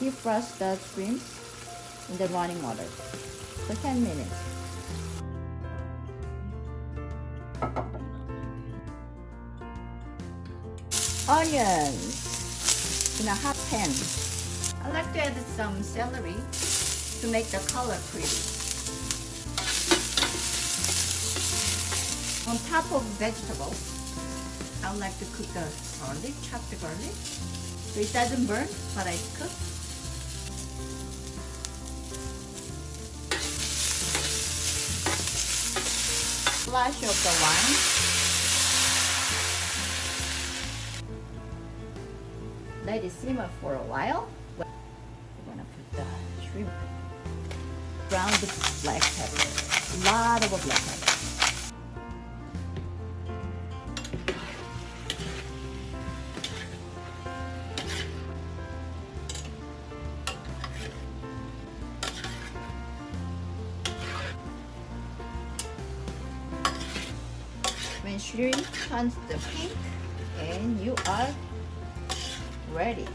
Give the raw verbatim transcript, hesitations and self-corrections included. Deep fry the shrimps in the running water for ten minutes. Onions in a hot pan. I like to add some celery to make the color pretty. On top of vegetables, I like to cook the garlic, chop the garlic, so it doesn't burn but I cook. Splash of the wine. Let it simmer for a while. We're gonna put the shrimp. Brown the black pepper. A lot of black pepper. When shrimp turns the pink, and you are ready.